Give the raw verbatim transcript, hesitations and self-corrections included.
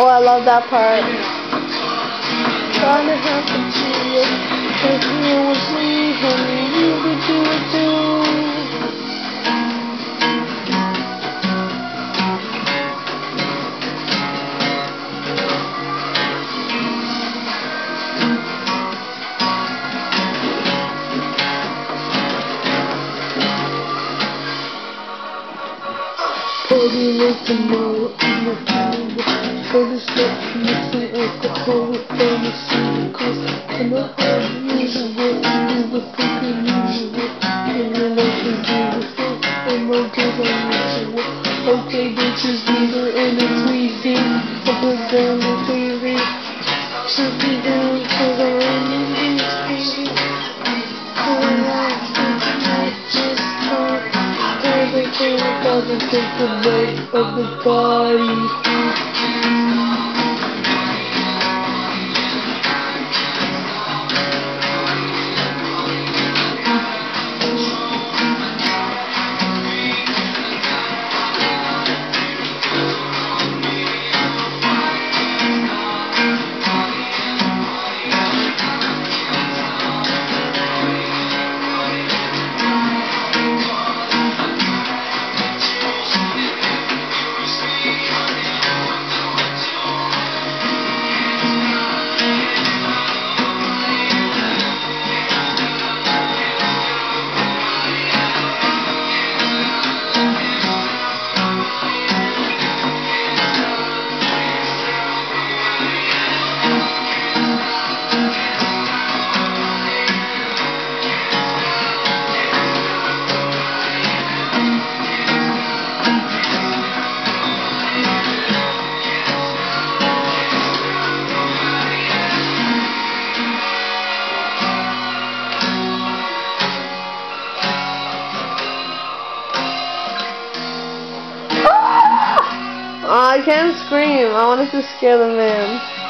Oh, I love that part. Trying to happen to you, cause you was me, honey, you would do it too. Baby, listen, no, I'm not down. For the steps, mixing up the whole fantasy. Cause I'm not unusual, you were thinking usual. In relation to the foot, I'm okay, I'm usual. Okay, bitches, neither in a tweezing. I put down the T V. Should be down, cause I'm running in the street. For a life, I just can't. Everything doesn't take the weight of the body. I can't scream. I wanted to scare the man.